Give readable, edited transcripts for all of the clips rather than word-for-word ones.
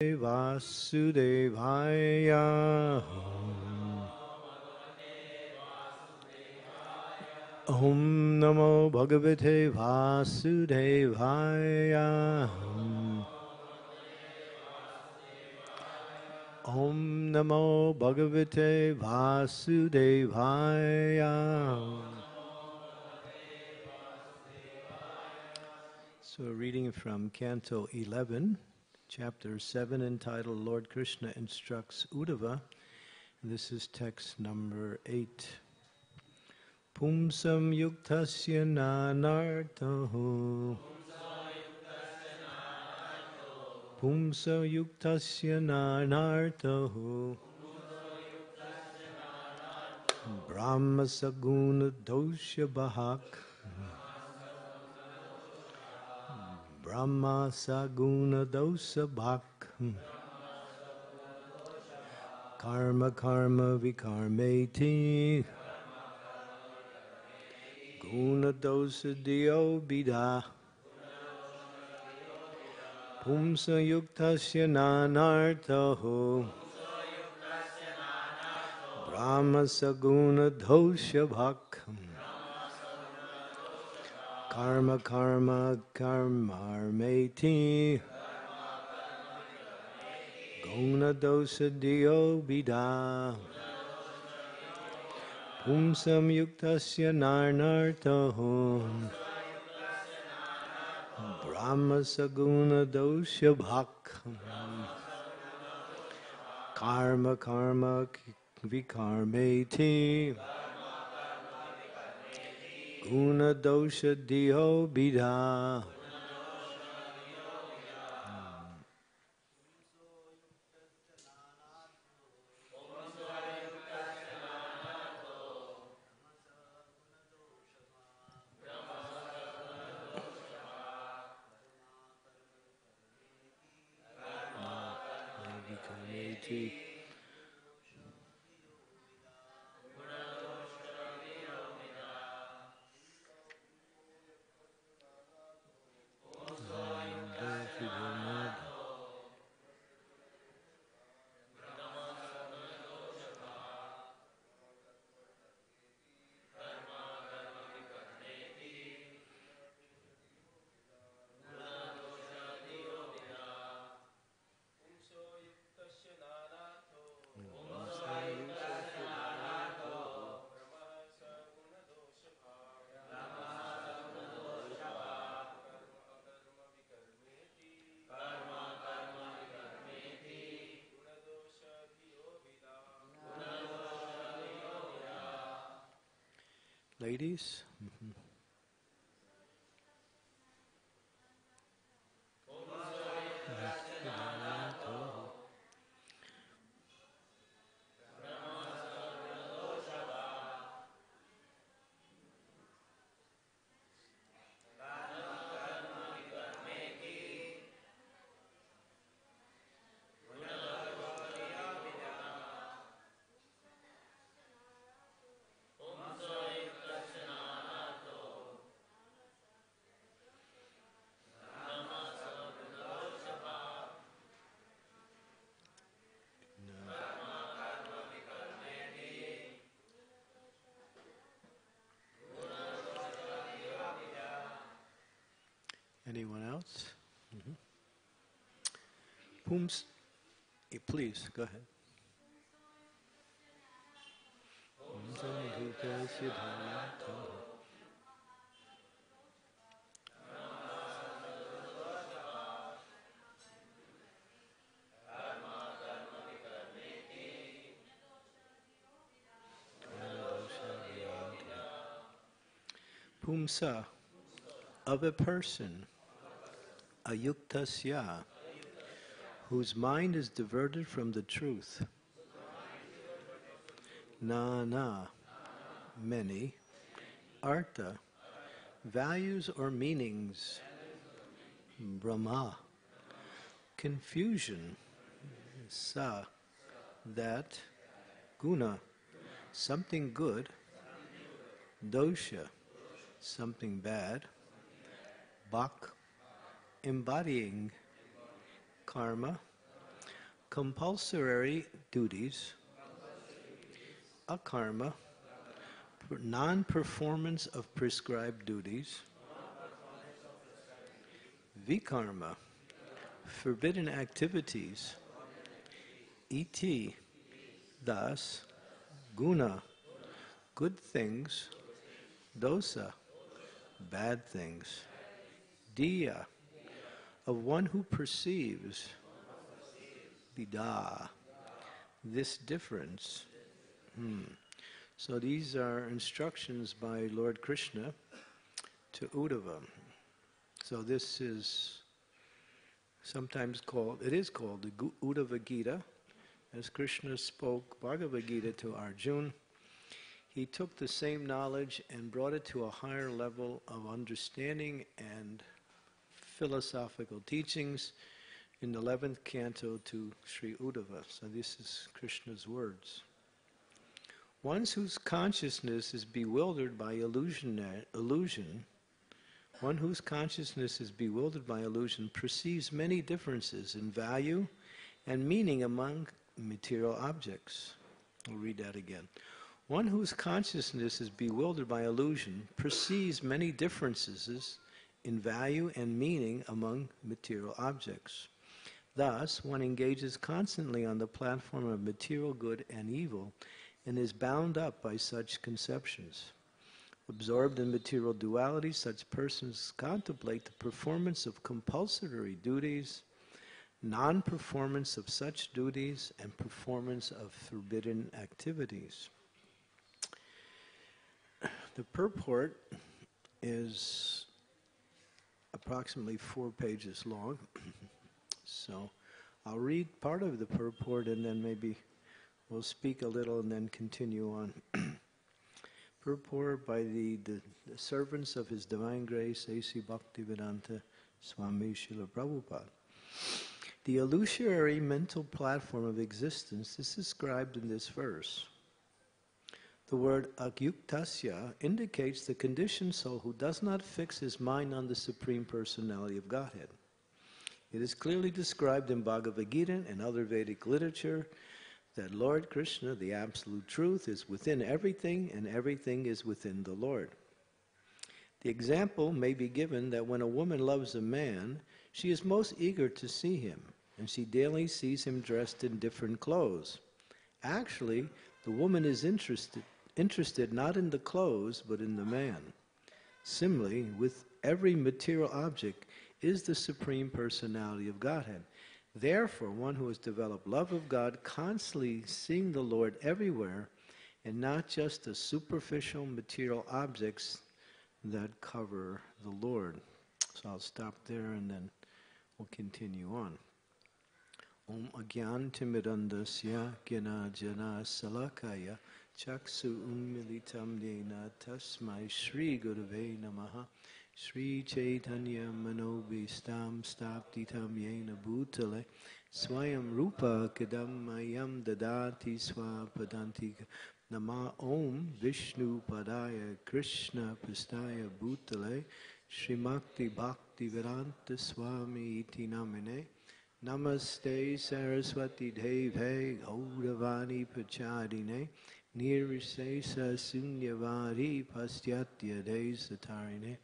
Vasudevāya Om Namo Bhagavate Vasudevāya Om Namo Bhagavate Vasudevāya. So a reading from Canto 11. Chapter 7, entitled Lord Krishna Instructs Uddhava. This is text number 8. Pumsam yuktasya na nartahu. Pumsam yuktasya na nartahu. Brahma saguna doshe bhak. Brahma saguna doshe bhak. Karma karma vikarmeti. Guna dosha diyo bida. Pumsa yuktasya na nartahu. Brahma saguna doshe bhak. Karma, karma, karmarmeti. Guna dosa diyo bida. Pumsam yuktasya nartahu. Brahma saguna doshe bhak. Karma, karma, vikarmeti. Guna dosha diyo bida. Ladies, anyone else? Please, go ahead. Pumsa, of a person. Agyuktasya, whose mind is diverted from the truth. Nana, many. Artha, values or meanings. Brahma, confusion. Sa, that. Guna, something good. Dosha, something bad. Bhak, embodying. Karma, compulsory duties, akarma, non-performance of prescribed duties, vikarma, forbidden activities, iti, das, guna, good things, dosa, bad things, diya, of one who perceives, bida, this difference. So these are instructions by Lord Krishna to Uddhava. So this is sometimes called, it is called the Uddhava Gita. As Krishna spoke Bhagavad Gita to Arjuna, he took the same knowledge and brought it to a higher level of understanding and philosophical teachings in the 11th canto to Sri Uddhava. So this is Krishna's words. One's whose consciousness is bewildered by illusion, one whose consciousness is bewildered by illusion perceives many differences in value and meaning among material objects. We'll read that again. One whose consciousness is bewildered by illusion perceives many differences in value and meaning among material objects. Thus, one engages constantly on the platform of material good and evil and is bound up by such conceptions. Absorbed in material duality, such persons contemplate the performance of compulsory duties, non-performance of such duties, and performance of forbidden activities. The purport is approximately 4 pages long, so I'll read part of the purport and then maybe we'll speak a little and then continue on. Purport by the servants of His Divine Grace, A.C. Bhaktivedanta Swami Srila Prabhupada. The illusory mental platform of existence is described in this verse. The word agyuktasya indicates the conditioned soul who does not fix his mind on the Supreme Personality of Godhead. It is clearly described in Bhagavad Gita and other Vedic literature that Lord Krishna, the Absolute Truth, is within everything and everything is within the Lord. The example may be given that when a woman loves a man, she is most eager to see him, and she daily sees him dressed in different clothes. Actually, the woman is interested not in the clothes, but in the man. Similarly, with every material object is the Supreme Personality of Godhead. Therefore, one who has developed love of God, constantly seeing the Lord everywhere, and not just the superficial material objects that cover the Lord. So I'll stop there and then we'll continue on. Om Agyan Timidandasya Gyana Jana Salakaya Chaksu Unmilitam Dena Tasmai Shri Gurave Namaha Shri Chaitanya Manobhistam Staptitam Yena Bhutale Swayam Rupa Kadammayam Dadati Swapadantika Nama Om Vishnu Padaya Krishna Pastaya Bhutale Shrimakti Bhaktivedanta Swami Iti Namine Namaste Saraswati Deve Gauravani Pachadine Nirisesa Sunyavari Pastyatya De Satarine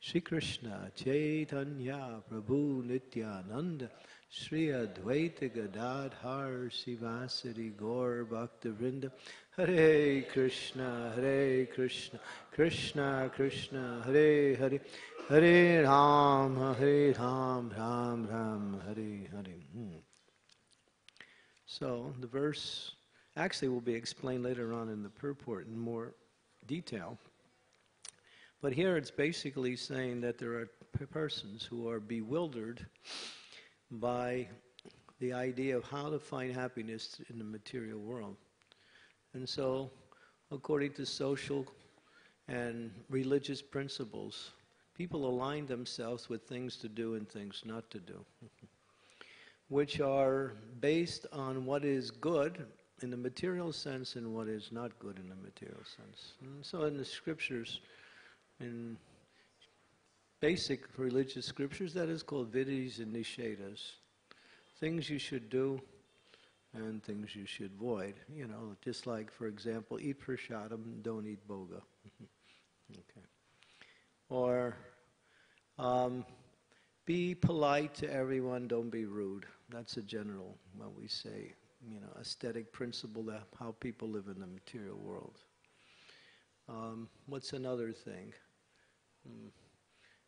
Shri Krishna Chaitanya Prabhu Nityananda Shri Advaita Gadadhar Sivasari Gaur Bhaktivinoda Hare Krishna Hare Krishna Krishna Krishna Hare Hare Hare Ram, Hare Ram, Ram Ram, Hare Hare. So the verse actually will be explained later on in the purport in more detail. But here it's basically saying that there are persons who are bewildered by the idea of how to find happiness in the material world. And so, according to social and religious principles, people align themselves with things to do and things not to do, which are based on what is good in the material sense and what is not good in the material sense. And so in the scriptures, in basic religious scriptures, that is called vidhis and nishedas, things you should do and things you should avoid. You know, just like, for example, eat prasadam, don't eat boga. Okay. Or be polite to everyone, don't be rude. That's a general, what we say, you know, aesthetic principle of how people live in the material world. What's another thing?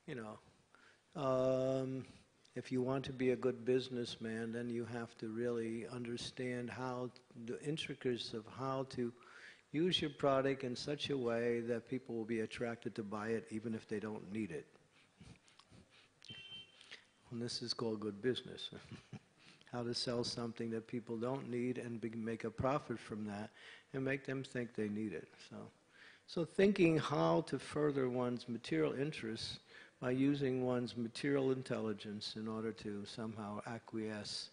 You know, if you want to be a good businessman, then you have to really understand how the intricacies of how to use your product in such a way that people will be attracted to buy it even if they don't need it. And this is called good business. How to sell something that people don't need and make a profit from that and make them think they need it. So thinking how to further one's material interests by using one's material intelligence in order to somehow acquiesce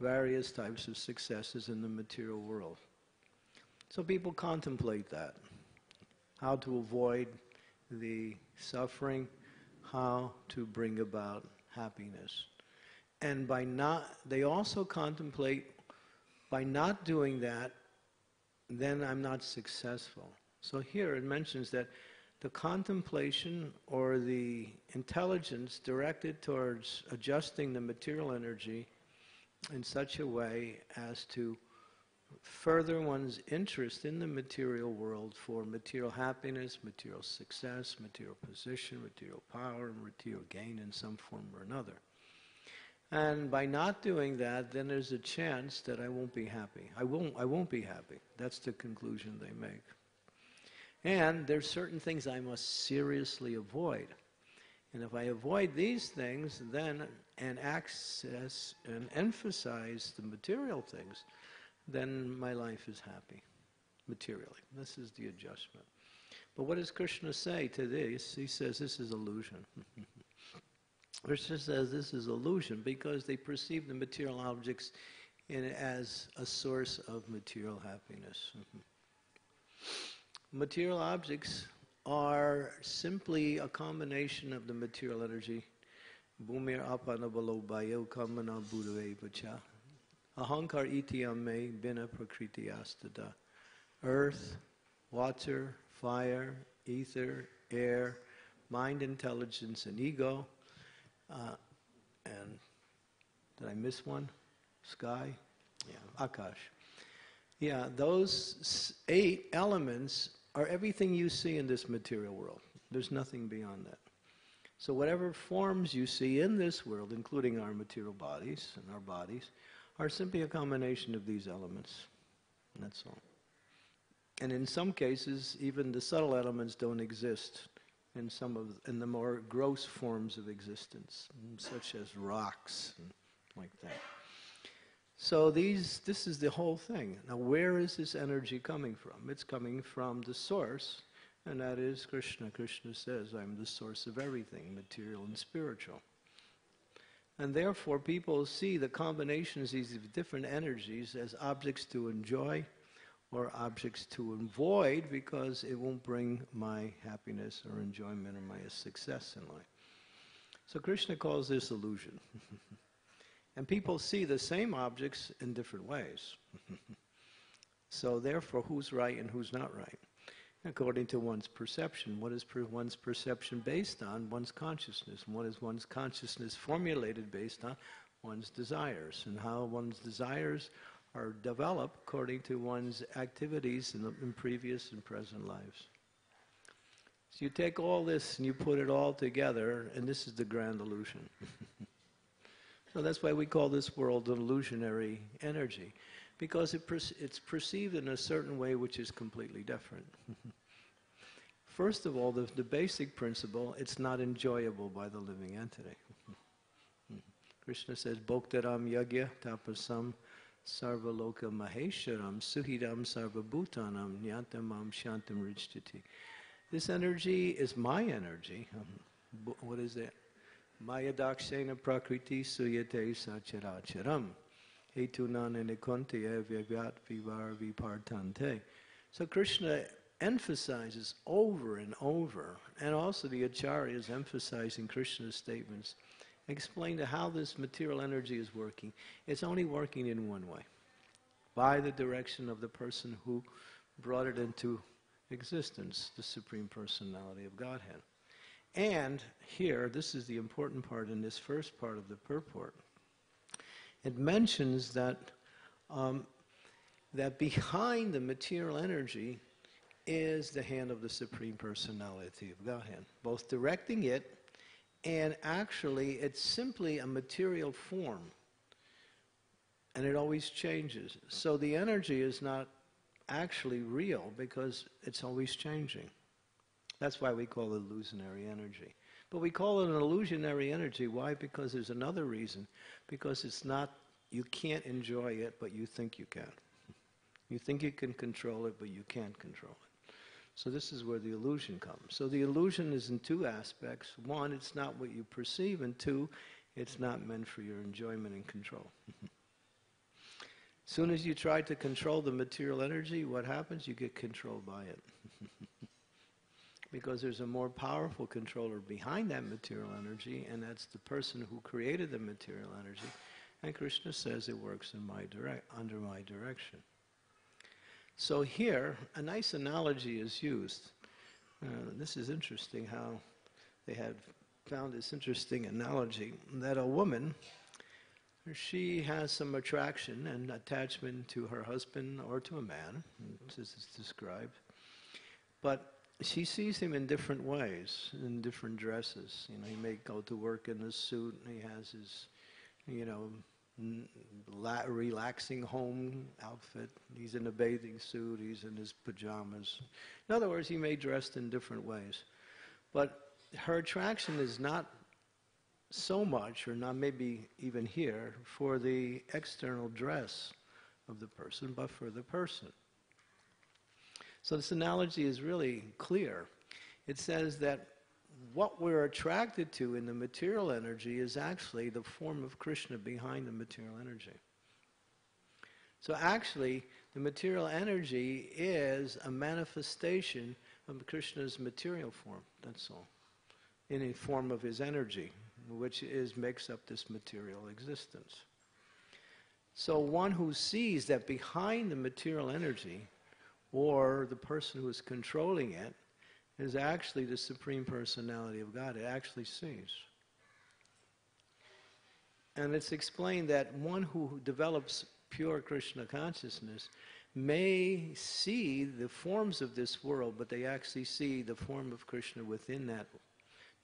various types of successes in the material world. So people contemplate that, how to avoid the suffering, how to bring about happiness. And by not, they also contemplate, by not doing that, then I'm not successful. So here it mentions that the contemplation or the intelligence directed towards adjusting the material energy in such a way as to further one's interest in the material world for material happiness, material success, material position, material power, and material gain in some form or another. And by not doing that, then there's a chance that I won't be happy. I won't be happy. That's the conclusion they make. And there's certain things I must seriously avoid. And if I avoid these things, then, and access and emphasize the material things, then my life is happy, materially. This is the adjustment. But what does Krishna say to this? He says this is illusion. Krishna says this is illusion because they perceive the material objects as a source of material happiness. Material objects are simply a combination of the material energy. Bhumir apanabalo bayo kamana buddhave vacha. Ahankar itiame bina prakriti astada. Earth, water, fire, ether, air, mind, intelligence, and ego. And did I miss one? Sky? Yeah, Akash. Yeah, those 8 elements are everything you see in this material world. There's nothing beyond that. So whatever forms you see in this world, including our material bodies and our bodies, are simply a combination of these elements. That's all. And in some cases, even the subtle elements don't exist in some of the more gross forms of existence, such as rocks and like that. So this is the whole thing. Now, where is this energy coming from? It's coming from the source, and that is Krishna. Krishna says, I'm the source of everything, material and spiritual. And therefore, people see the combinations of different energies as objects to enjoy or objects to avoid because it won't bring my happiness or enjoyment or my success in life. So Krishna calls this illusion. And people see the same objects in different ways. So therefore, who's right and who's not right? According to one's perception. What is one's perception based on? One's consciousness. And what is one's consciousness formulated based on? One's desires. And how one's desires are developed according to one's activities in previous and present lives. So you take all this and you put it all together, and this is the grand illusion. So that's why we call this world an illusionary energy, because it's perceived in a certain way which is completely different. First of all, the basic principle, it's not enjoyable by the living entity. Krishna says, Bhoktaram yagya tapasam sarvaloka mahesharam suhidam sarvabhutanam nyantamam shantam rijtati. This energy is my energy. What is it? Maya dakshena prakriti suyate sacharacharam hetunana nikuntiya vyavyat vivar vipartante. So Krishna emphasizes over and over, and also the acharyas emphasizing Krishna's statements, explain to how this material energy is working. It's only working in one way. by the direction of the person who brought it into existence, the Supreme Personality of Godhead. And here, this is the important part in this first part of the purport. It mentions that that behind the material energy is the hand of the Supreme Personality of Godhead, both directing it, and actually it's simply a material form, and it always changes. So the energy is not actually real because it's always changing. That's why we call it illusionary energy. But we call it an illusionary energy. Why? Because there's another reason. Because it's not, you can't enjoy it, but you think you can. You think you can control it, but you can't control it. So this is where the illusion comes. So the illusion is in two aspects. One, it's not what you perceive, and two, it's not meant for your enjoyment and control. As soon as you try to control the material energy, what happens? You get controlled by it. Because there's a more powerful controller behind that material energy, and that's the person who created the material energy. And Krishna says it works in under my direction. So here, a nice analogy is used. This is interesting how they had found this interesting analogy, that a woman, she has some attraction and attachment to her husband or to a man, as it's described, but she sees him in different ways, in different dresses. You know, he may go to work in a suit, and he has his, you know, relaxing home outfit. He's in a bathing suit, he's in his pajamas. In other words, he may dress in different ways. But her attraction is not so much, or not maybe even here, for the external dress of the person, but for the person. So this analogy is really clear. It says that what we're attracted to in the material energy is actually the form of Krishna behind the material energy. So actually, the material energy is a manifestation of Krishna's material form, that's all, in a form of his energy, which is makes up this material existence. So one who sees that behind the material energy, or the person who is controlling it, is actually the Supreme Personality of God. It actually sees. And it's explained that one who develops pure Krishna consciousness may see the forms of this world, but they actually see the form of Krishna within that.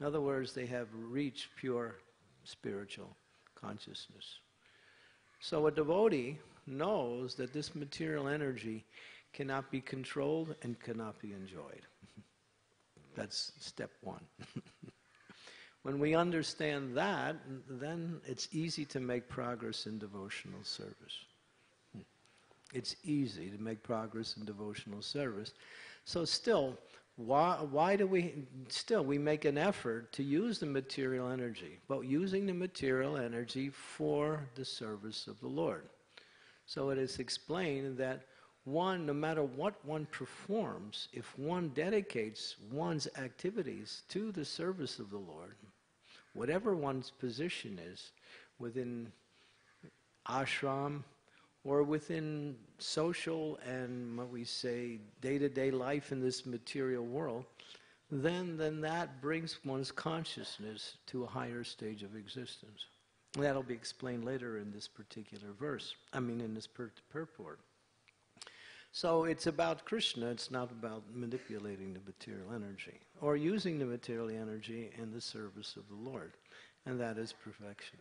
In other words, they have reached pure spiritual consciousness. So a devotee knows that this material energy cannot be controlled and cannot be enjoyed. That's step one. When we understand that, then it's easy to make progress in devotional service. It's easy to make progress in devotional service. So still, why do we, still we make an effort to use the material energy, but using the material energy for the service of the Lord. So it is explained that one, no matter what one performs, if one dedicates one's activities to the service of the Lord, whatever one's position is, within ashram or within social and what we say day-to-day life in this material world, then that brings one's consciousness to a higher stage of existence. That'll be explained later in this particular verse, I mean in this purport. So it's about Krishna, it's not about manipulating the material energy, or using the material energy in the service of the Lord, and that is perfection.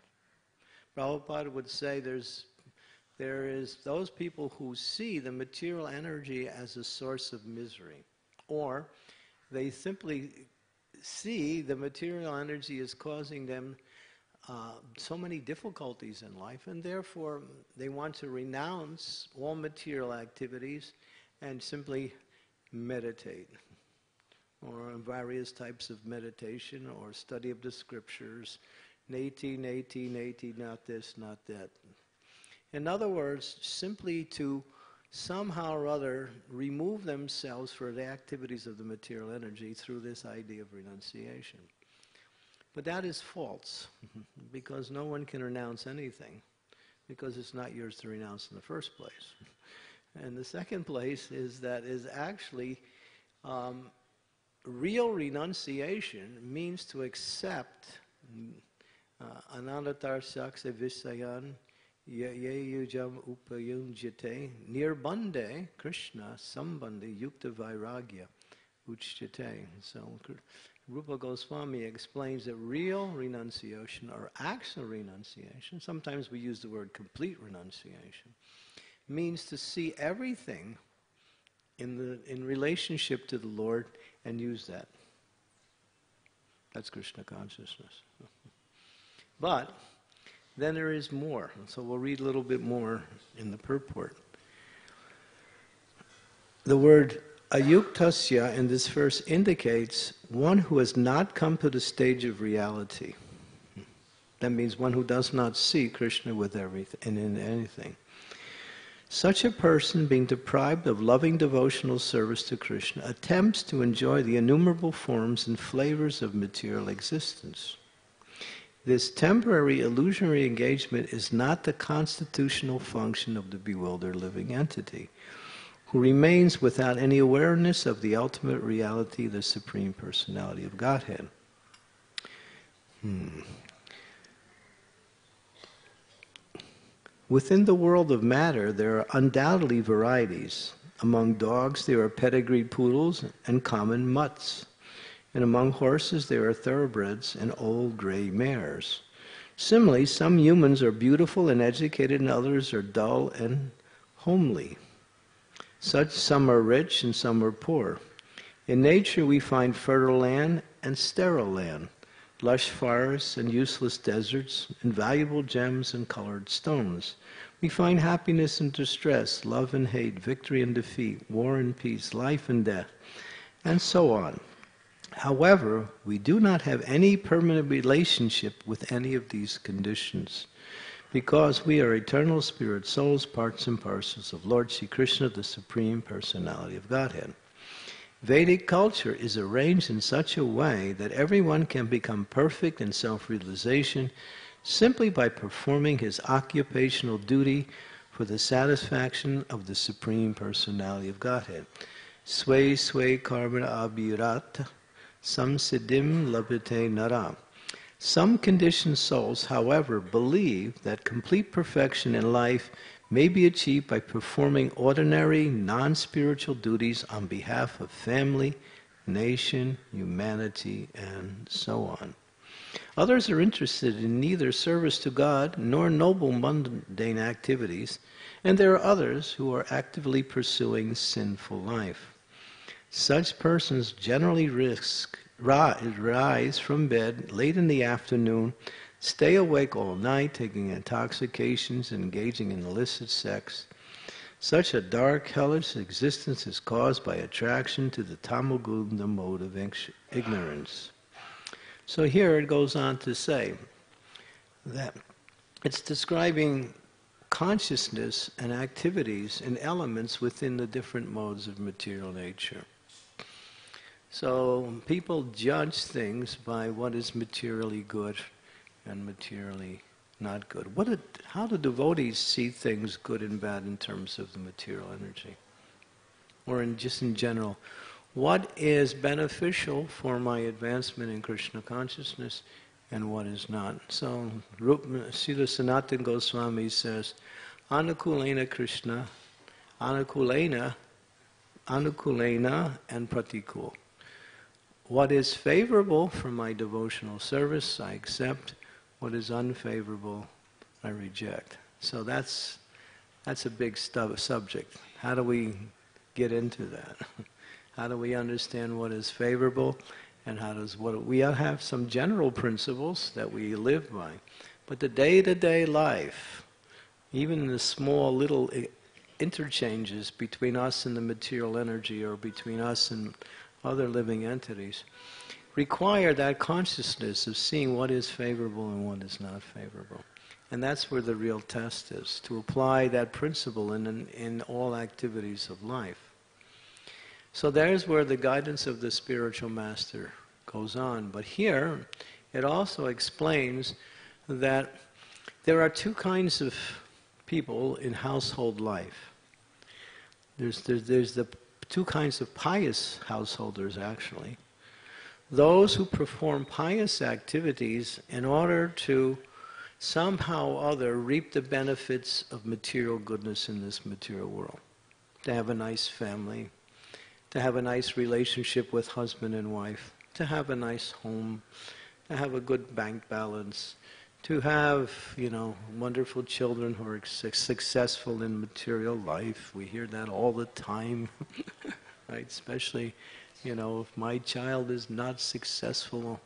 Prabhupada would say there is those people who see the material energy as a source of misery, or they simply see the material energy is causing them so many difficulties in life, and therefore they want to renounce all material activities and simply meditate, or various types of meditation, or study of the scriptures, neti, neti, neti, not this, not that. In other words, simply to somehow or other remove themselves from the activities of the material energy through this idea of renunciation. But that is false, because no one can renounce anything, because it's not yours to renounce in the first place. And the second place is that is actually real renunciation means to accept anandatar saksa visayan yeyujam upayunjate nirbande Krishna sambandhi yukta vairagya uchjate. So Rupa Goswami explains that real renunciation or actual renunciation, sometimes we use the word complete renunciation, means to see everything in relationship to the Lord and use that. That's Krishna consciousness. But then there is more. So we'll read a little bit more in the purport. The word Agyuktasya in this verse indicates one who has not come to the stage of reality. That means one who does not see Krishna with everything and in anything. Such a person, being deprived of loving devotional service to Krishna, attempts to enjoy the innumerable forms and flavors of material existence. This temporary illusionary engagement is not the constitutional function of the bewildered living entity, who remains without any awareness of the ultimate reality, the Supreme Personality of Godhead. Within the world of matter, there are undoubtedly varieties. Among dogs, there are pedigreed poodles and common mutts. And among horses, there are thoroughbreds and old gray mares. Similarly, some humans are beautiful and educated, and others are dull and homely. Some are rich and some are poor. In nature, we find fertile land and sterile land, lush forests and useless deserts, and valuable gems and colored stones. We find happiness and distress, love and hate, victory and defeat, war and peace, life and death, and so on. However, we do not have any permanent relationship with any of these conditions, because we are eternal spirit souls, parts and parcels of Lord Sri Krishna, the Supreme Personality of Godhead. Vedic culture is arranged in such a way that everyone can become perfect in self-realization simply by performing his occupational duty for the satisfaction of the Supreme Personality of Godhead. Swe swe karma abhirat samsiddhim labhate nara. Some conditioned souls, however, believe that complete perfection in life may be achieved by performing ordinary, non-spiritual duties on behalf of family, nation, humanity, and so on. Others are interested in neither service to God nor noble mundane activities, and there are others who are actively pursuing sinful life. Such persons generally rise from bed late in the afternoon, stay awake all night, taking intoxications, engaging in illicit sex. Such a dark, hellish existence is caused by attraction to the tamogunda mode of ignorance. So here it goes on to say that it's describing consciousness and activities and elements within the different modes of material nature. So people judge things by what is materially good and materially not good. How do devotees see things good and bad in terms of the material energy? Or just in general, what is beneficial for my advancement in Krishna consciousness and what is not? So Srila Sanatana Goswami says, Anukulena Krishna, Anukulena and Pratikul. What is favorable for my devotional service, I accept. What is unfavorable, I reject. So that's a big subject. How do we get into that? How do we understand what is favorable, and we have some general principles that we live by, but the day-to-day life, even the small little interchanges between us and the material energy, or between us and other living entities, require that consciousness of seeing what is favorable and what is not favorable. And that's where the real test is, to apply that principle in all activities of life. So there's where the guidance of the spiritual master goes on. But here, it also explains that there are two kinds of people in household life. There's the two kinds of pious householders, actually. Those who perform pious activities in order to somehow or other reap the benefits of material goodness in this material world. To have a nice family, to have a nice relationship with husband and wife, to have a nice home, to have a good bank balance, to have, you know, wonderful children who are successful in material life. We hear that all the time, right? Especially, you know, if my child is not successful.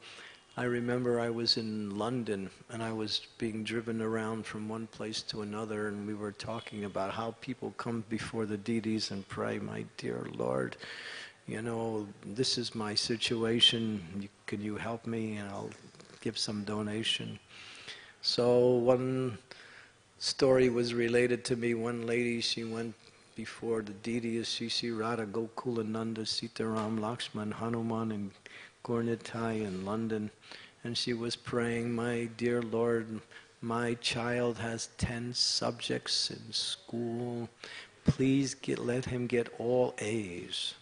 I remember I was in London and I was being driven around from one place to another, and we were talking about how people come before the deities and pray, "My dear Lord, you know, this is my situation, can you help me, and I'll give some donation." So one story was related to me. One lady, she went before the deities, Shishi, Radha, Gokulananda, Sitaram, Lakshman, Hanuman, and Gornitai in London. And she was praying, "My dear Lord, my child has 10 subjects in school. Please let him get all A's."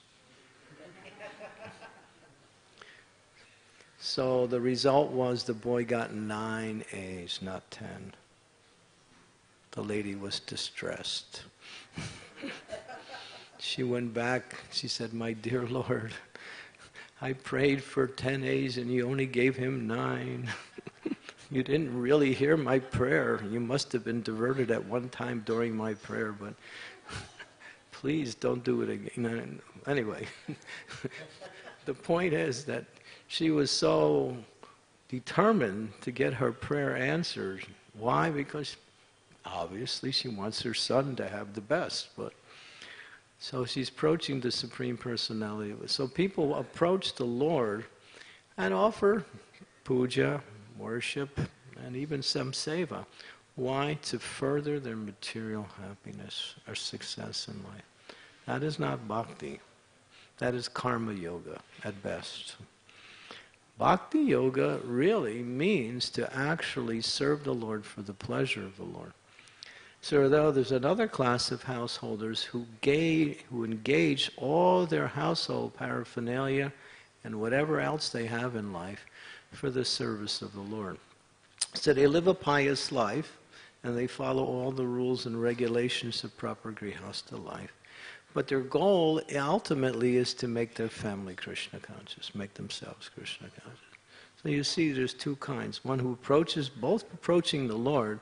So the result was the boy got 9 A's, not 10. The lady was distressed. She went back, she said, "My dear Lord, I prayed for 10 A's and you only gave him 9. You didn't really hear my prayer. You must have been diverted at one time during my prayer, but please don't do it again." Anyway, the point is that she was so determined to get her prayer answered. Why? Because obviously she wants her son to have the best. But so she's approaching the Supreme Personality. So people approach the Lord and offer puja, worship, and even some seva. Why? To further their material happiness or success in life. That is not bhakti. That is karma yoga at best. Bhakti yoga really means to actually serve the Lord for the pleasure of the Lord. So though there's another class of householders who engage all their household paraphernalia and whatever else they have in life for the service of the Lord. So they live a pious life and they follow all the rules and regulations of proper grihastha life. But their goal ultimately is to make their family Krishna conscious, make themselves Krishna conscious. So you see there's two kinds. One who approaches, both approaching the Lord,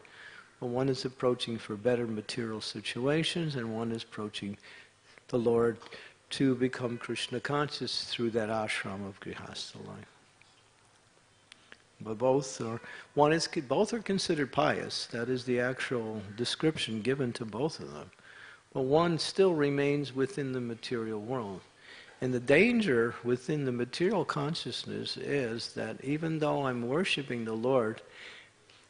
but one is approaching for better material situations, and one is approaching the Lord to become Krishna conscious through that ashram of grihastha life. But both are considered pious. That is the actual description given to both of them. But one still remains within the material world. And the danger within the material consciousness is that even though I'm worshiping the Lord,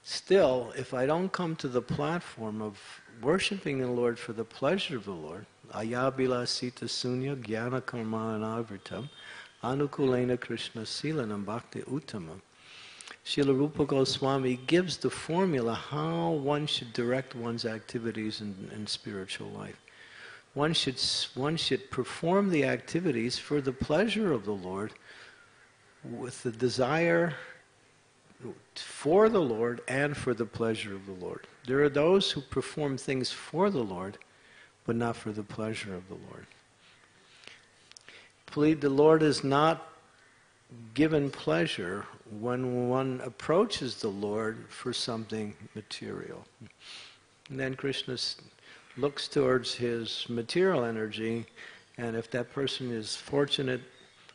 still, if I don't come to the platform of worshiping the Lord for the pleasure of the Lord, ayabila sita sunya jnana karma anavritam anukulena krishna silanam bhakti uttamam. Srila Rupa Goswami gives the formula how one should direct one's activities in spiritual life. One should perform the activities for the pleasure of the Lord with the desire for the Lord and for the pleasure of the Lord. There are those who perform things for the Lord, but not for the pleasure of the Lord. The Lord is not given pleasure when one approaches the Lord for something material. And then Krishna looks towards his material energy, and if that person is fortunate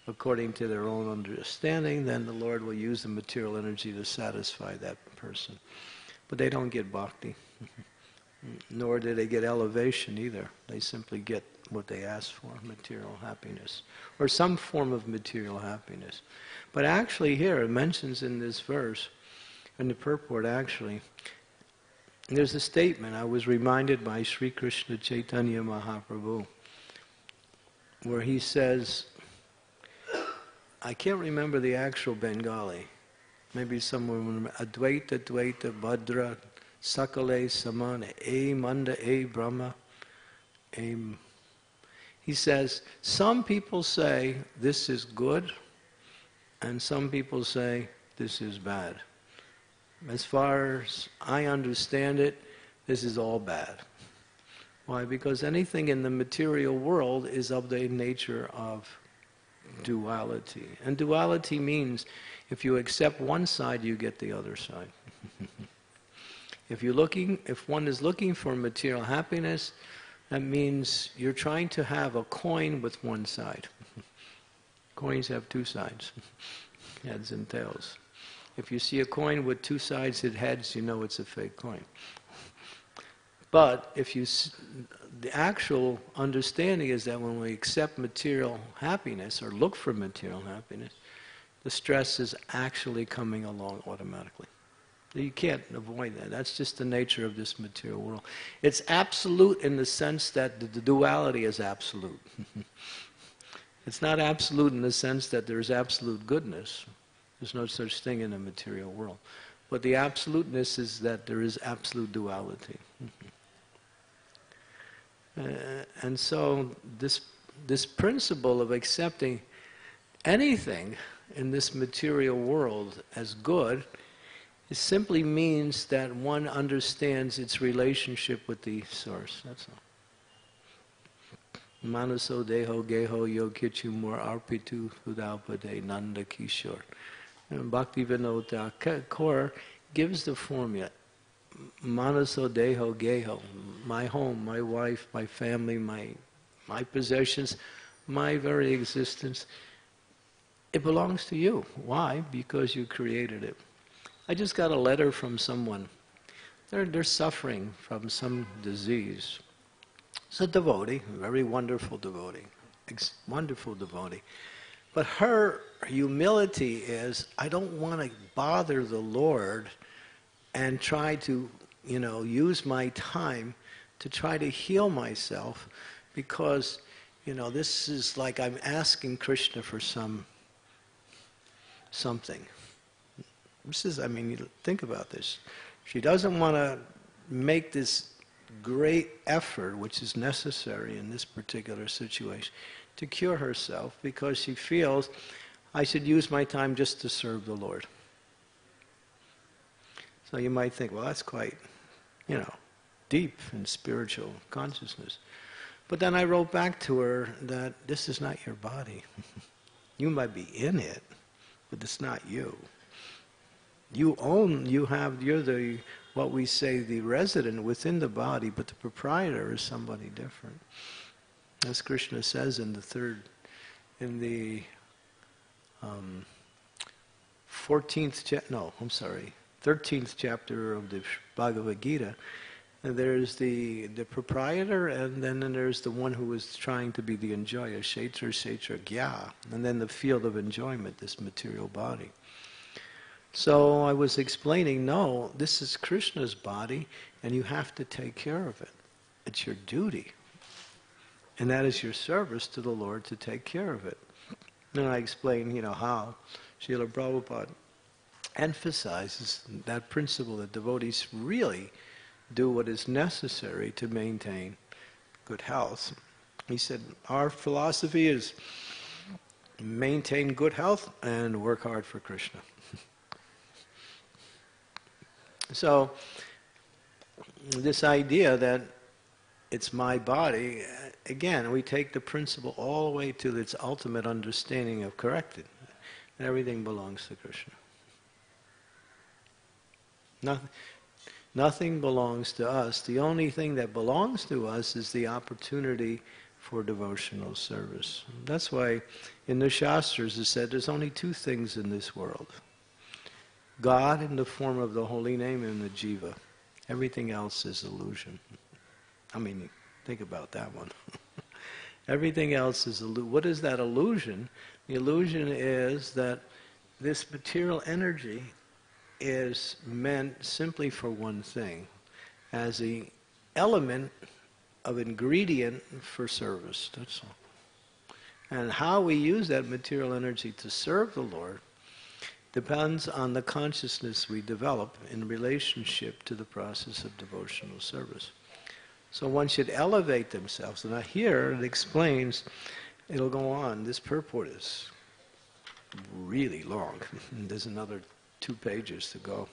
according to their own understanding, then the Lord will use the material energy to satisfy that person. But they don't get bhakti, nor do they get elevation either. They simply get what they ask for, material happiness, or some form of material happiness. But actually here, it mentions in this verse, in the purport actually, there's a statement I was reminded by Sri Krishna Chaitanya Mahaprabhu, where he says, I can't remember the actual Bengali, maybe someone will remember, Advaita Dvaita Bhadra Sakale Samana E Manda E Brahma E He says, some people say this is good, and some people say this is bad. As far as I understand it, this is all bad. Why? Because anything in the material world is of the nature of duality. And duality means if you accept one side, you get the other side. If one is looking for material happiness, that means you're trying to have a coin with one side. Coins have two sides, heads and tails. If you see a coin with two sides and heads, you know it's a fake coin. But if you, the actual understanding is that when we accept material happiness or look for material happiness, the stress is actually coming along automatically. You can't avoid that. That's just the nature of this material world. It's absolute in the sense that the duality is absolute. It's not absolute in the sense that there's absolute goodness. There's no such thing in the material world. But the absoluteness is that there is absolute duality. And so this principle of accepting anything in this material world as good, it simply means that one understands its relationship with the source. That's all. Manaso deho geho yokichu mor arpitu hudapade nanda kishor. And Bhaktivinoda Kaur gives the formula. Manaso deho geho. My home, my wife, my family, my possessions, my very existence. It belongs to you. Why? Because you created it. I just got a letter from someone. They're suffering from some disease. It's a devotee, a very wonderful devotee. Wonderful devotee. But her humility is, I don't want to bother the Lord and try to, you know, use my time to try to heal myself, because, you know, this is like I'm asking Krishna for something. This is, I mean, think about this. She doesn't want to make this great effort, which is necessary in this particular situation, to cure herself, because she feels, I should use my time just to serve the Lord. So you might think, well, that's quite, you know, deep in spiritual consciousness. But then I wrote back to her that this is not your body. You might be in it, but it's not you. You're the, what we say, the resident within the body, but the proprietor is somebody different. As Krishna says in the 13th chapter of the Bhagavad Gita, there's the proprietor, and then there's the one who is trying to be the enjoyer, Kshetra Gya, and then the field of enjoyment, this material body. So I was explaining, no, this is Krishna's body, and you have to take care of it. It's your duty. And that is your service to the Lord, to take care of it. And I explained, you know, how Srila Prabhupada emphasizes that principle that devotees really do what is necessary to maintain good health. He said, our philosophy is maintain good health and work hard for Krishna. So, this idea that it's my body, again, we take the principle all the way to its ultimate understanding of corrected. Everything belongs to Krishna. Nothing belongs to us. The only thing that belongs to us is the opportunity for devotional service. That's why in the Shastras it said there's only two things in this world. God in the form of the holy name and the jiva. Everything else is illusion. I mean, think about that one. Everything else is illusion. What is that illusion? The illusion is that this material energy is meant simply for one thing, as an element of ingredient for service. That's all. And how we use that material energy to serve the Lord depends on the consciousness we develop in relationship to the process of devotional service. So one should elevate themselves. And here it explains, it'll go on. This purport is really long. There's another 2 pages to go.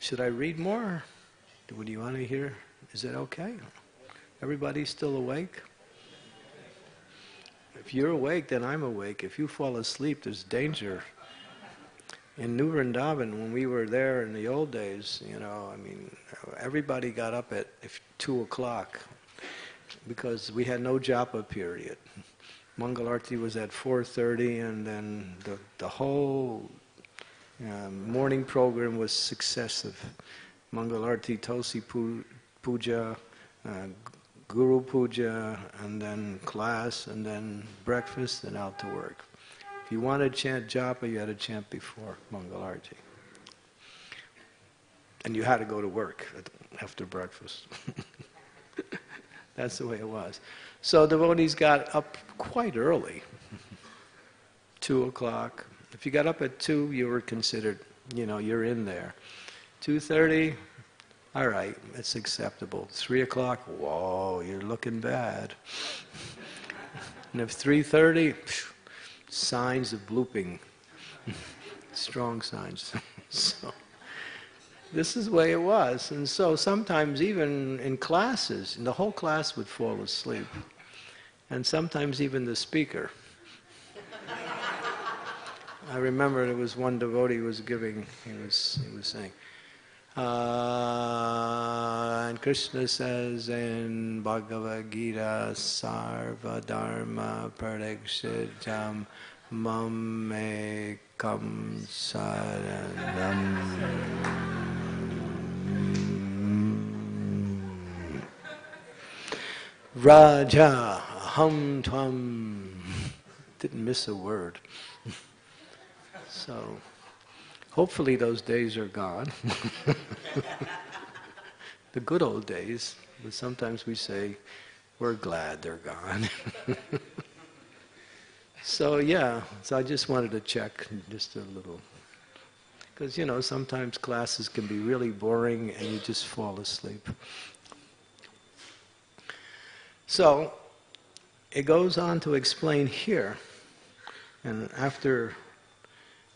Should I read more? What do you want to hear? Is that okay? Everybody still awake? If you're awake, then I'm awake. If you fall asleep, there's danger. In New Vrindavan, when we were there in the old days, you know, I mean, everybody got up at 2 o'clock because we had no japa period. Mangalarti was at 4:30, and then the whole morning program was successive. Mangalarti, Tulsi Puja, Guru Puja, and then class, and then breakfast, and out to work. If you want to chant japa, you had to chant before Mangalarti. And you had to go to work after breakfast. That's the way it was. So devotees got up quite early, 2 o'clock. If you got up at 2, you were considered, you know, you're in there. 2:30, all right, it's acceptable. 3 o'clock, whoa, you're looking bad. And if 3:30, signs of blooping, strong signs. So this is the way it was. And so sometimes even in classes, the whole class would fall asleep. And sometimes even the speaker. I remember there was one devotee who was giving, he was saying, and Krishna says in Bhagavad Gita, sarva dharma parikshitam mam me kam saranam raja aham tvam. Didn't miss a word. So hopefully those days are gone. The good old days, but sometimes we say, we're glad they're gone. So yeah, so I just wanted to check just a little. Because you know, sometimes classes can be really boring and you just fall asleep. So, it goes on to explain here, and after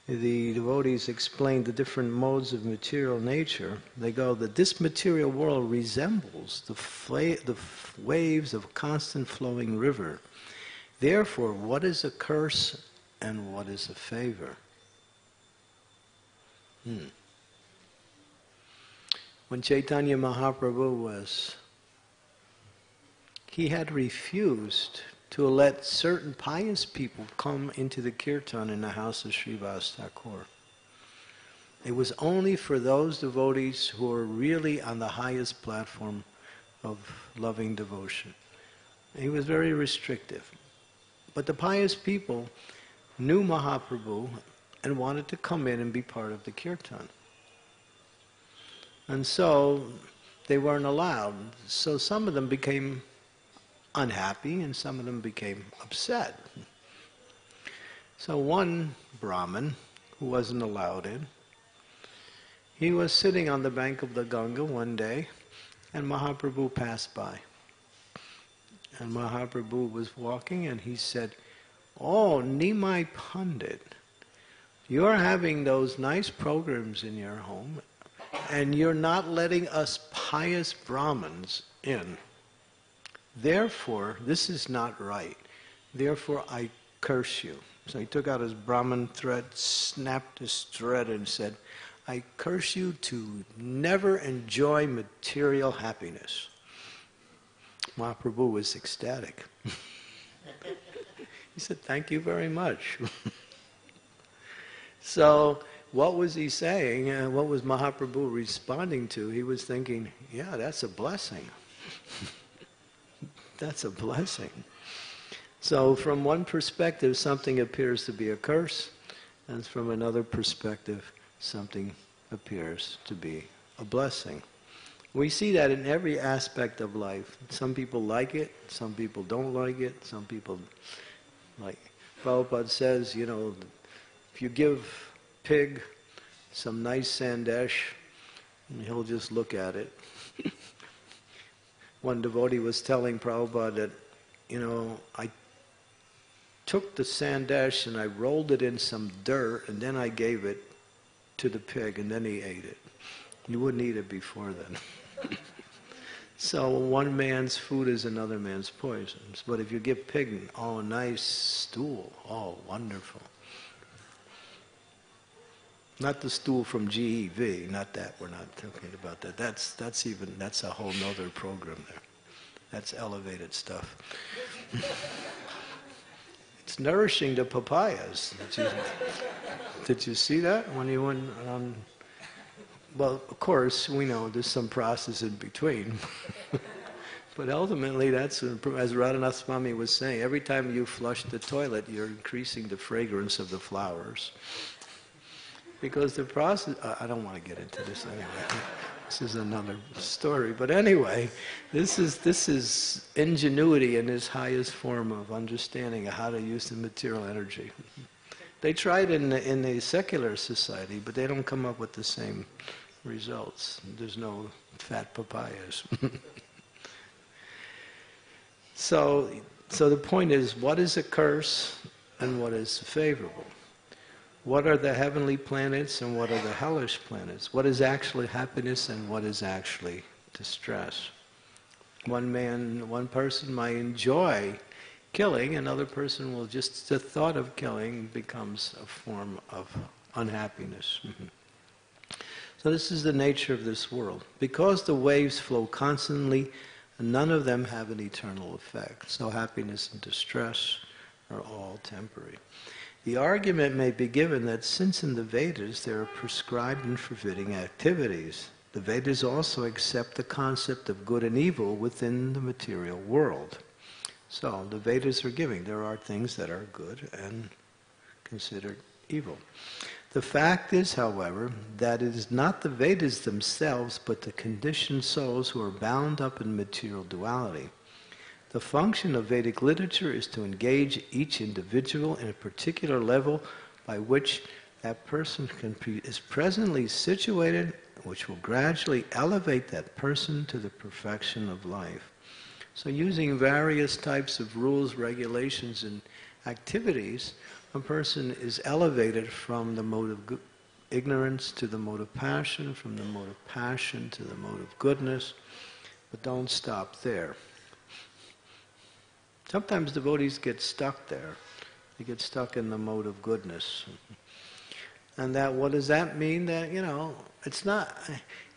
the devotees explain the different modes of material nature, they go that this material world resembles the waves of a constant flowing river. Therefore, what is a curse and what is a favor? When Chaitanya Mahaprabhu was, he had refused to let certain pious people come into the kirtan in the house of Srivas Thakur. It was only for those devotees who were really on the highest platform of loving devotion. He was very restrictive. But the pious people knew Mahaprabhu and wanted to come in and be part of the kirtan. And so they weren't allowed. So some of them became unhappy, and some of them became upset. So one Brahmin, who wasn't allowed in, he was sitting on the bank of the Ganga one day, and Mahaprabhu passed by. And Mahaprabhu was walking, and he said, "Oh, Nimai Pandit, you're having those nice programs in your home, and you're not letting us pious Brahmins in. Therefore, this is not right. Therefore, I curse you." So he took out his Brahmin thread, snapped his thread, and said, "I curse you to never enjoy material happiness." Mahaprabhu was ecstatic. He said, "Thank you very much." So, what was he saying? What was Mahaprabhu responding to? He was thinking, yeah, that's a blessing. That's a blessing. So from one perspective, something appears to be a curse, and from another perspective, something appears to be a blessing. We see that in every aspect of life. Some people like it, some people don't like it, some people like it. Prabhupada says, you know, if you give pig some nice sandesh, he'll just look at it. One devotee was telling Prabhupada that, you know, I took the sandesh and I rolled it in some dirt and then I gave it to the pig and then he ate it. You wouldn't eat it before then. So one man's food is another man's poison. But if you give pig, oh, nice stool, oh, wonderful. Not the stool from GEV, not that, we're not talking about that. That's a whole nother program there. That's elevated stuff. It's nourishing the papayas. Did you see that? When you went on? Well, of course, we know there's some process in between. But ultimately, that's, as Radhanath Swami was saying, every time you flush the toilet, you're increasing the fragrance of the flowers. Because the process, I don't want to get into this anyway. This is another story. But anyway, this is ingenuity in its highest form of understanding how to use the material energy. They tried in the secular society, but they don't come up with the same results. There's no fat papayas. So the point is, what is a curse and what is favorable? What are the heavenly planets and what are the hellish planets? What is actually happiness and what is actually distress? One person might enjoy killing, another person will just, the thought of killing becomes a form of unhappiness. So this is the nature of this world. Because the waves flow constantly, none of them have an eternal effect. So happiness and distress are all temporary. The argument may be given that since in the Vedas there are prescribed and forbidding activities, the Vedas also accept the concept of good and evil within the material world. So the Vedas are giving. There are things that are good and considered evil. The fact is, however, that it is not the Vedas themselves, but the conditioned souls who are bound up in material duality. The function of Vedic literature is to engage each individual in a particular level by which that person is presently situated, which will gradually elevate that person to the perfection of life. So using various types of rules, regulations, and activities, a person is elevated from the mode of ignorance to the mode of passion, from the mode of passion to the mode of goodness. But don't stop there. Sometimes devotees get stuck there. They get stuck in the mode of goodness. And that, what does that mean? That, you know, it's not,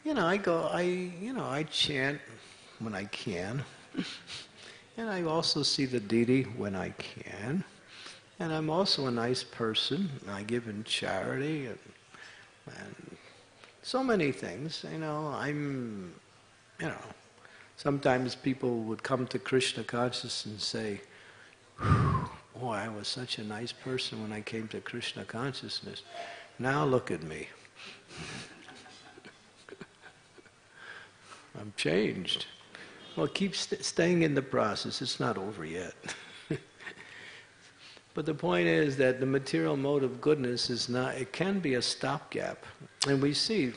you know, I chant when I can. And I also see the deity when I can. And I'm also a nice person. And I give in charity and so many things. You know, I'm, you know, sometimes people would come to Krishna consciousness and say, boy, I was such a nice person when I came to Krishna consciousness. Now look at me. I'm changed. Well, keep staying in the process. It's not over yet. But the point is that the material mode of goodness is not, it can be a stopgap. And we see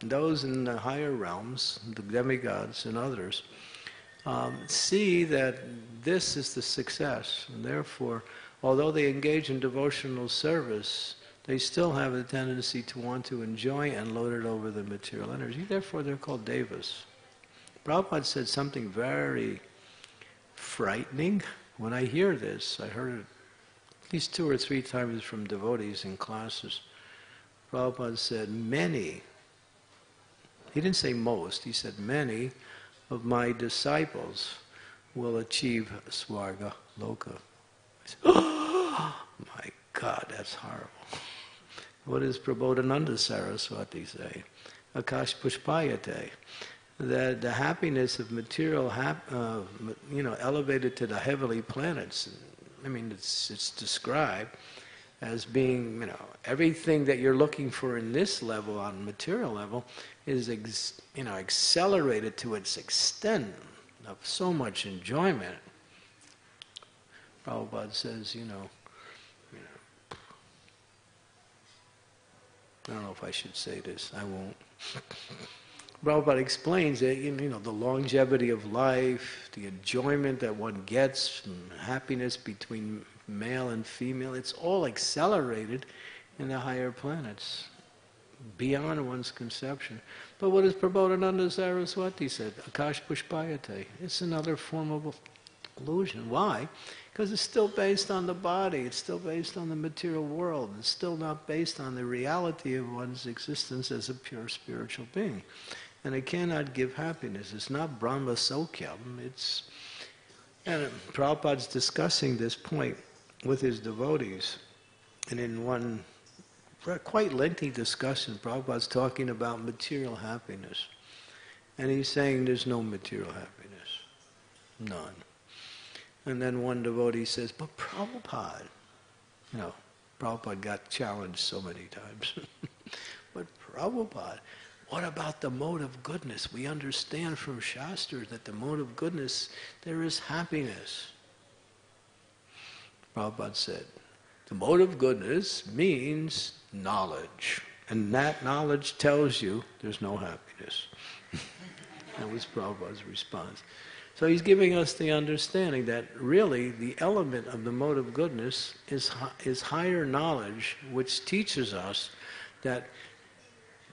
those in the higher realms, the demigods and others, see that this is the success. And therefore, although they engage in devotional service, they still have a tendency to want to enjoy and load it over the material energy. Therefore, they're called devas. Prabhupada said something very frightening. When I hear this, I heard it at least 2 or 3 times from devotees in classes. Prabhupada said, many, he didn't say most, he said many of my disciples will achieve swarga loka. I said, oh my God, that's horrible. What does Prabodhananda Saraswati say? Akash pushpayate. That the happiness of material, you know, elevated to the heavenly planets. I mean, it's described as being, you know, everything that you're looking for in this level, on material level, is, you know, accelerated to its extent of so much enjoyment. Prabhupada says, you know, I don't know if I should say this, I won't. Prabhupada explains that, you know, the longevity of life, the enjoyment that one gets, and happiness between male and female, it's all accelerated in the higher planets, beyond one's conception. But what does Prabodhananda Saraswati said? Akash pushpayate. It's another form of illusion. Why? Because it's still based on the body, it's still based on the material world, it's still not based on the reality of one's existence as a pure spiritual being. And it cannot give happiness. It's not Brahma Sokyam, it's... And Prabhupada's discussing this point with his devotees. And in one quite lengthy discussion, Prabhupada's talking about material happiness. And he's saying there's no material happiness. None. And then one devotee says, but Prabhupada, you know, Prabhupada got challenged so many times. But Prabhupada, what about the mode of goodness? We understand from Shastras that the mode of goodness, there is happiness. Prabhupada said, the mode of goodness means knowledge. And that knowledge tells you there's no happiness. That was Prabhupada's response. So he's giving us the understanding that really the element of the mode of goodness is higher knowledge, which teaches us that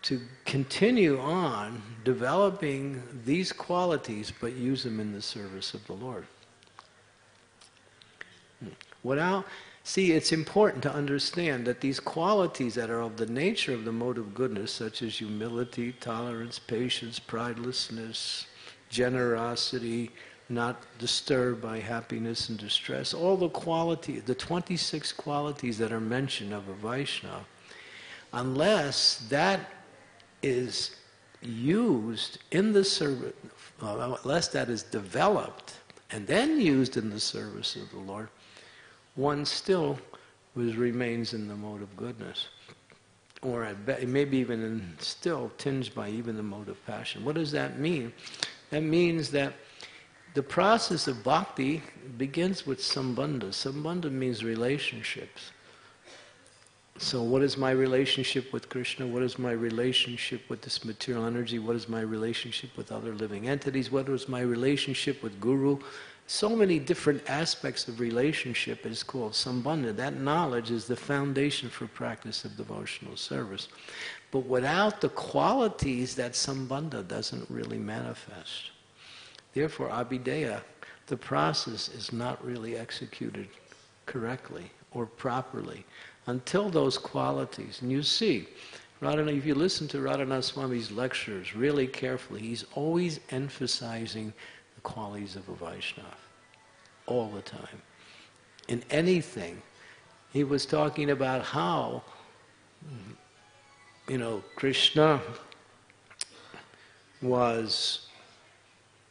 to continue on developing these qualities but use them in the service of the Lord. Without, see, it's important to understand that these qualities that are of the nature of the mode of goodness, such as humility, tolerance, patience, pridelessness, generosity, not disturbed by happiness and distress, all the quality, the 26 qualities that are mentioned of a Vaishnava, unless that is used in the service, unless that is developed and then used in the service of the Lord, one still remains in the mode of goodness. Or maybe even still tinged by even the mode of passion. What does that mean? That means that the process of bhakti begins with sambandha. Sambandha means relationships. So what is my relationship with Krishna? What is my relationship with this material energy? What is my relationship with other living entities? What is my relationship with Guru? So many different aspects of relationship is called sambandha. That knowledge is the foundation for practice of devotional service. But without the qualities, that sambandha doesn't really manifest. Therefore, abhideya, the process, is not really executed correctly or properly until those qualities. And you see, Radhanath, if you listen to Radhanath Swami's lectures really carefully, he's always emphasizing the qualities of a Vaishnava, all the time. In anything, he was talking about how, you know, Krishna was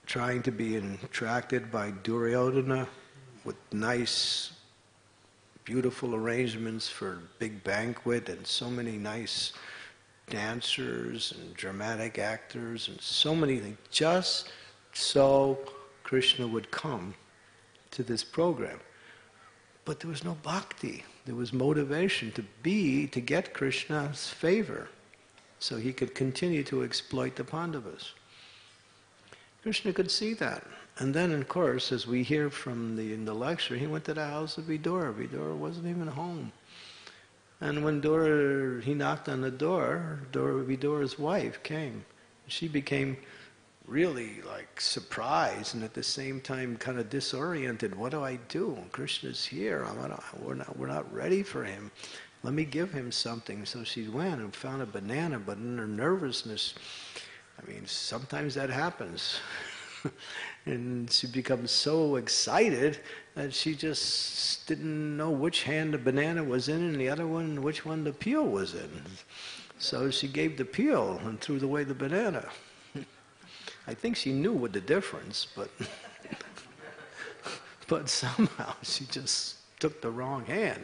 trying to be attracted by Duryodhana with nice, beautiful arrangements for a big banquet and so many nice dancers and dramatic actors and so many things, just so Krishna would come to this program. But there was no bhakti. There was motivation to get Krishna's favor so he could continue to exploit the Pandavas. Krishna could see that. And then, of course, as we hear from in the lecture, he went to the house of Vidura. Vidura wasn't even home. And when he knocked on the door, Vidura's wife came. She became really like surprised and at the same time kind of disoriented. What do I do? Krishna's here. We're not ready for him. Let me give him something. So she went and found a banana, but in her nervousness, I mean, sometimes that happens. And she becomes so excited that she just didn't know which hand the banana was in and the other one, which one the peel was in. So she gave the peel and threw away the banana. I think she knew what the difference, but but somehow she just took the wrong hand.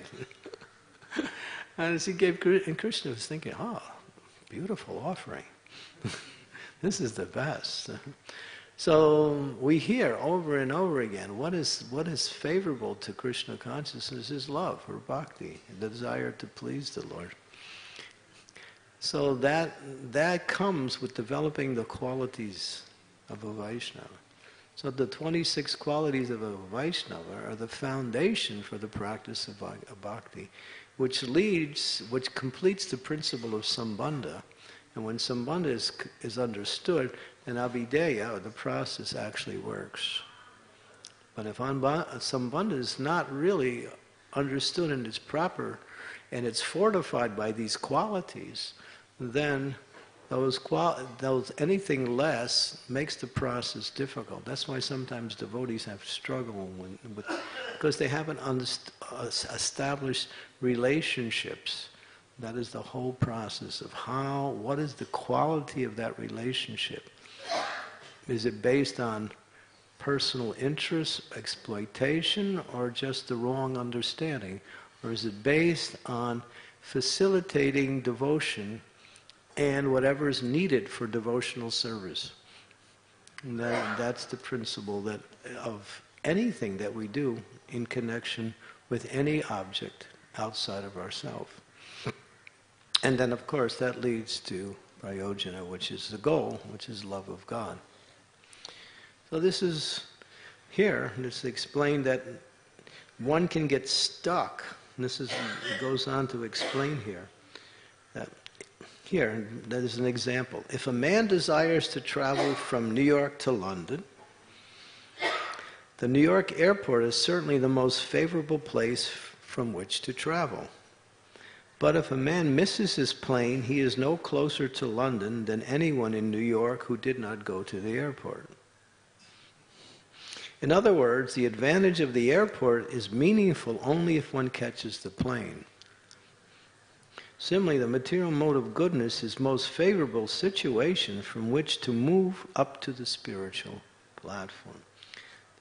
And she gave, and Krishna was thinking, oh, beautiful offering. This is the best. So we hear over and over again, what is favorable to Krishna consciousness is love or bhakti, the desire to please the Lord. So that comes with developing the qualities of a Vaishnava. So the 26 qualities of a Vaishnava are the foundation for the practice of bhakti, which completes the principle of sambandha. And when sambandha is understood, then avideya, or the process, actually works. But if sambandha is not really understood and is proper, and it's fortified by these qualities, then anything less makes the process difficult. That's why sometimes devotees have struggle because they haven't established relationships. That is the whole process of what is the quality of that relationship? Is it based on personal interest, exploitation, or just the wrong understanding? Or is it based on facilitating devotion and whatever is needed for devotional service? And that's the principle of anything that we do in connection with any object outside of ourselves. And then, of course, that leads to prayojana, which is the goal, which is love of God. So this explained that one can get stuck. It goes on to explain here. Here, that is an example. If a man desires to travel from New York to London, the New York airport is certainly the most favorable place from which to travel. But if a man misses his plane, he is no closer to London than anyone in New York who did not go to the airport. In other words, the advantage of the airport is meaningful only if one catches the plane. Similarly, the material mode of goodness is most favorable situation from which to move up to the spiritual platform.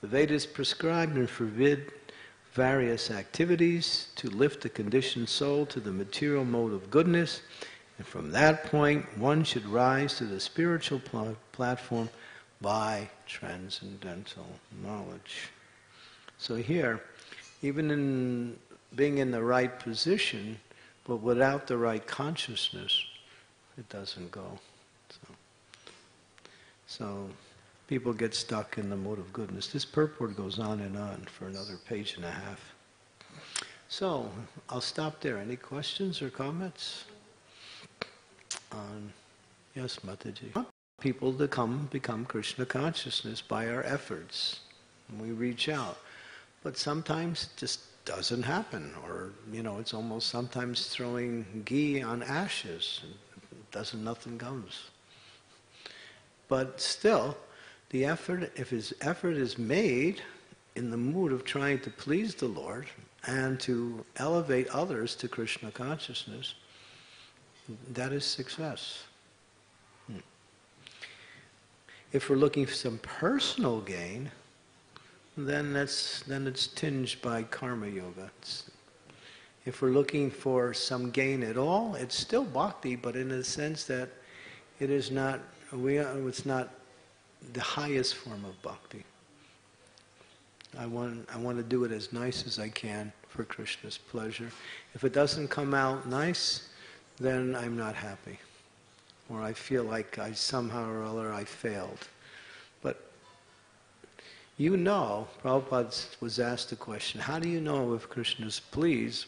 The Vedas prescribe and forbid various activities to lift the conditioned soul to the material mode of goodness, and from that point one should rise to the spiritual platform by transcendental knowledge. So here, even in being in the right position, but without the right consciousness, it doesn't go. So people get stuck in the mode of goodness. This purport goes on and on for another 1.5 pages. So I'll stop there. Any questions or comments? Yes, Mataji. I want people to become Krishna consciousness by our efforts. We reach out. But sometimes it just doesn't happen, or it's almost sometimes throwing ghee on ashes. Nothing comes. But still, the effort, if his effort is made in the mood of trying to please the Lord and to elevate others to Krishna consciousness, that is success. If we're looking for some personal gain, then it's tinged by karma yoga. If we're looking for some gain at all, it's still bhakti, but in the sense that it is not. It's not the highest form of bhakti. I want to do it as nice as I can for Krishna's pleasure. If it doesn't come out nice, then I'm not happy, or I feel like I somehow or other I failed. Prabhupada was asked the question, how do you know if Krishna is pleased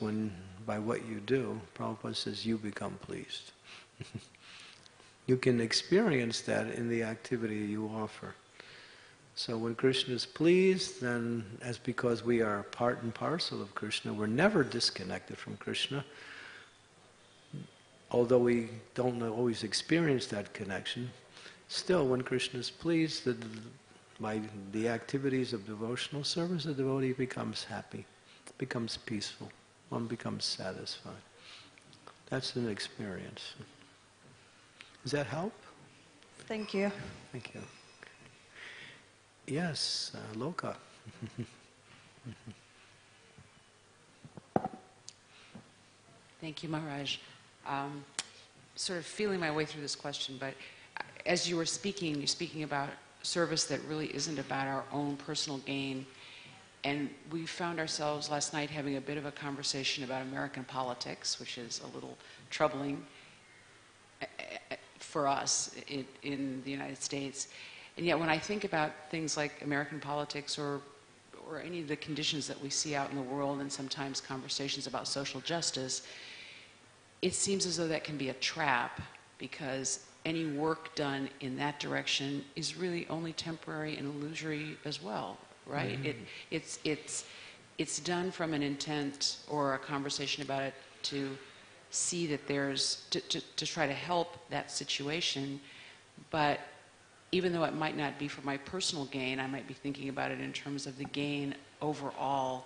by what you do? Prabhupada says, you become pleased. You can experience that in the activity you offer. So when Krishna is pleased, then as because we are part and parcel of Krishna, we're never disconnected from Krishna. Although we don't always experience that connection, still when Krishna is pleased, by the activities of devotional service, the devotee becomes happy, becomes peaceful, one becomes satisfied. That's an experience. Does that help? Thank you. Thank you. Yes, Loka. Thank you, Maharaj. Sort of feeling my way through this question, but as you were speaking, you're speaking about service that really isn't about our own personal gain. And we found ourselves last night having a bit of a conversation about American politics, which is a little troubling. for us in the United States. And yet when I think about things like American politics or any of the conditions that we see out in the world and sometimes conversations about social justice, it seems as though that can be a trap, because any work done in that direction is really only temporary and illusory as well, right? Mm-hmm. It's done from an intent or a conversation about it to see that there's, to try to help that situation, but even though it might not be for my personal gain, I might be thinking about it in terms of the gain overall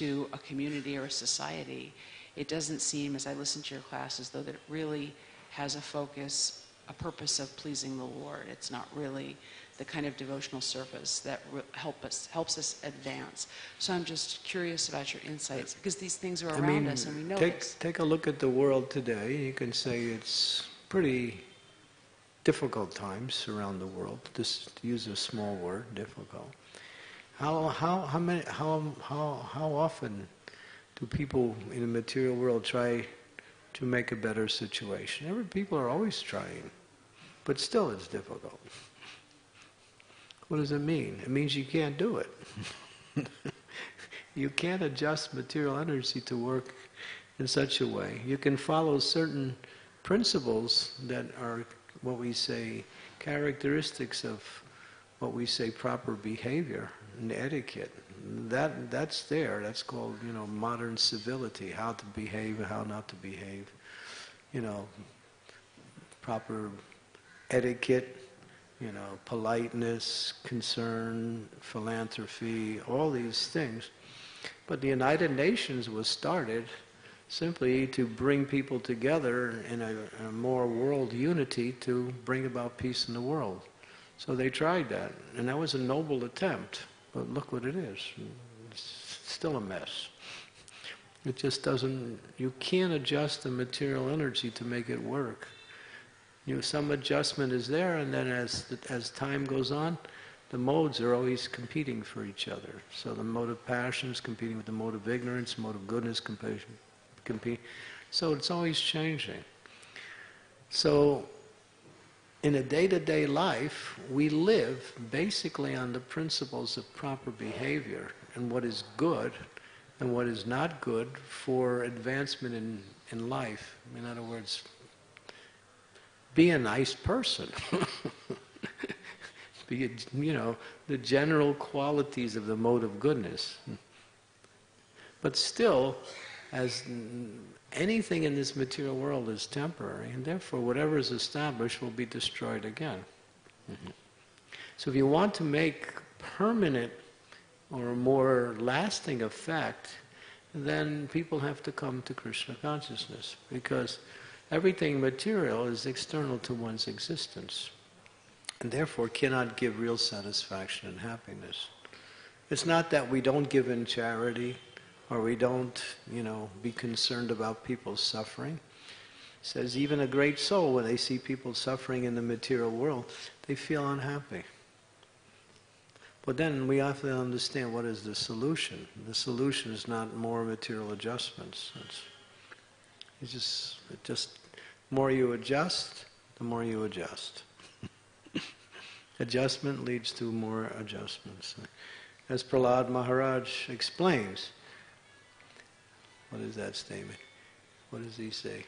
to a community or a society. It doesn't seem, as I listen to your class, as though that it really has a focus, a purpose of pleasing the Lord. It's not really the kind of devotional service that helps us advance. So I'm just curious about your insights, because these things are around us and we know this. Take a look at the world today. You can say it's pretty difficult times around the world. Just use a small word, difficult. How often do people in the material world try to make a better situation? People are always trying, but still it's difficult. What does it mean? It means you can't do it. You can't adjust material energy to work in such a way. You can follow certain principles that are what we say characteristics of what we say proper behavior and etiquette. That's there. That's called, you know, modern civility. How to behave, how not to behave. You know, proper etiquette. You know, politeness, concern, philanthropy, all these things. But the United Nations was started simply to bring people together in a more world unity to bring about peace in the world. So they tried that, and that was a noble attempt, but look what it is. It's still a mess. It just doesn't, you can't adjust the material energy to make it work. Some adjustment is there, and then as time goes on, the modes are always competing for each other. So the mode of passion is competing with the mode of ignorance, mode of goodness, compassion. So it's always changing. So in a day-to-day life, we live basically on the principles of proper behavior and what is good and what is not good for advancement in life. In other words, be a nice person. The general qualities of the mode of goodness. But still, as anything in this material world is temporary, and therefore whatever is established will be destroyed again. Mm-hmm. So if you want to make permanent or more lasting effect, then people have to come to Krishna consciousness, because everything material is external to one's existence, and therefore cannot give real satisfaction and happiness. It's not that we don't give in charity, or we don't, be concerned about people's suffering. It says even a great soul, when they see people suffering in the material world, they feel unhappy. But then we have to understand, what is the solution? The solution is not more material adjustments. It's just more you adjust, the more you adjust. Adjustment leads to more adjustments. As Prahlad Maharaj explains, what is that statement? What does he say?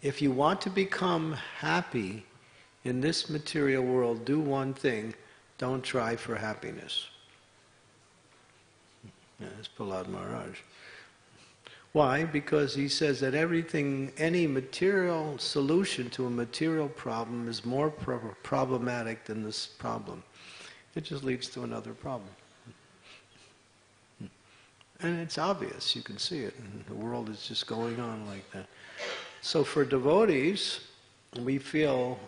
If you want to become happy in this material world, do one thing: don't try for happiness. Yeah, that's Prahlad Maharaj. Why? Because he says that any material solution to a material problem is more problematic than this problem. It just leads to another problem. And it's obvious, you can see it. The world is just going on like that. So for devotees, we feel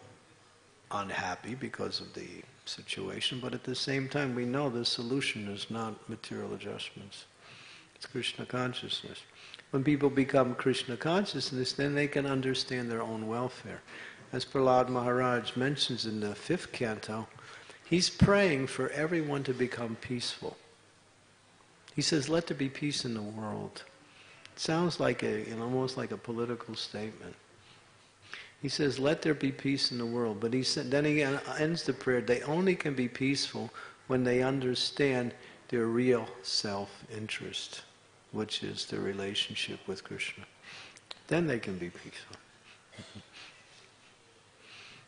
unhappy because of the situation, but at the same time we know the solution is not material adjustments. It's Krishna consciousness. When people become Krishna consciousness, then they can understand their own welfare. As Prahlad Maharaj mentions in the 5th canto, he's praying for everyone to become peaceful. He says, let there be peace in the world. It sounds like almost like a political statement. He says, let there be peace in the world. But he said, then he ends the prayer, they only can be peaceful when they understand their real self-interest, which is their relationship with Krishna. Then they can be peaceful.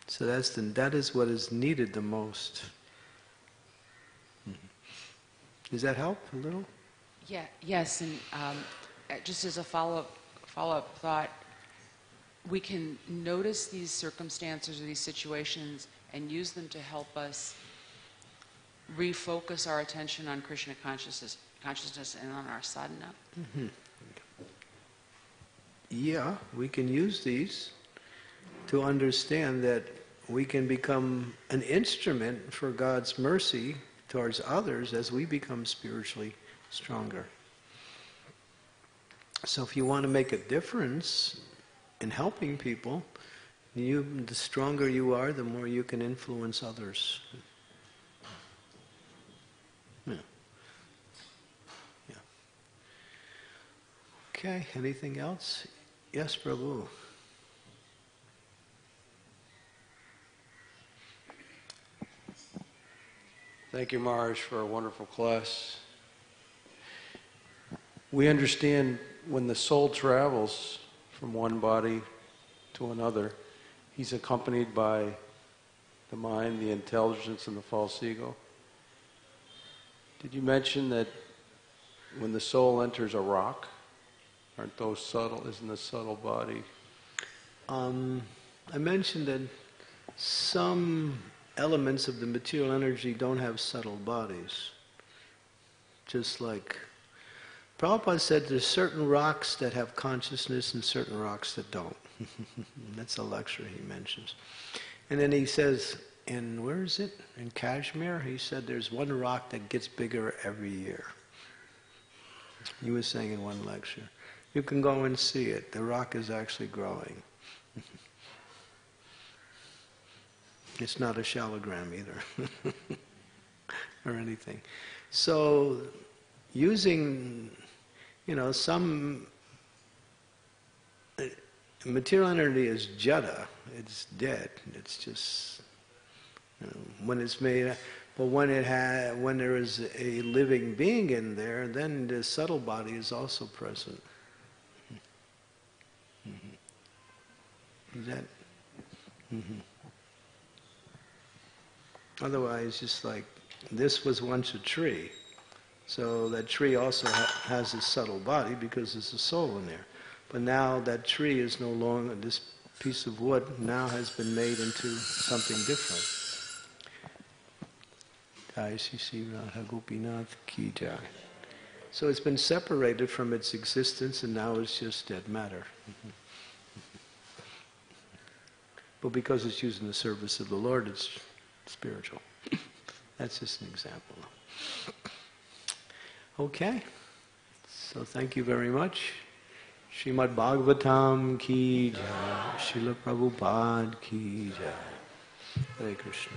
So that is what is needed the most. Does that help a little? Yeah. Yes, and just as a follow-up thought, we can notice these circumstances or these situations and use them to help us refocus our attention on Krishna consciousness, and on our sadhana. Mm-hmm. Yeah, we can use these to understand that we can become an instrument for God's mercy towards others as we become spiritually stronger. So if you want to make a difference in helping people, the stronger you are, the more you can influence others. Yeah. Okay, anything else? Yes, Prabhu. Thank you, Maharaj, for a wonderful class. We understand when the soul travels from one body to another, he's accompanied by the mind, the intelligence, and the false ego. Did you mention that when the soul enters a rock, aren't those subtle? Isn't the subtle body? I mentioned that some elements of the material energy don't have subtle bodies. Just like Prabhupada said, there's certain rocks that have consciousness and certain rocks that don't. That's a lecture he mentions. And then he says, in Kashmir, he said there's one rock that gets bigger every year. He was saying in one lecture. You can go and see it. The rock is actually growing. It's not a shallogram either, or anything. So, using, some material energy is jada. It's dead. It's just when it's made. But when there is a living being in there, then the subtle body is also present. Mm-hmm. Is that? Mm-hmm. Otherwise, just like this was once a tree, so that tree also has a subtle body because there's a soul in there. But now that tree is no longer, this piece of wood now has been made into something different. So it's been separated from its existence and now it's just dead matter. But because it's used in the service of the Lord, it's spiritual. That's just an example. Okay. So thank you very much. Srimad Bhagavatam ki jai. Srila Prabhupada ki jai. Hare Krishna.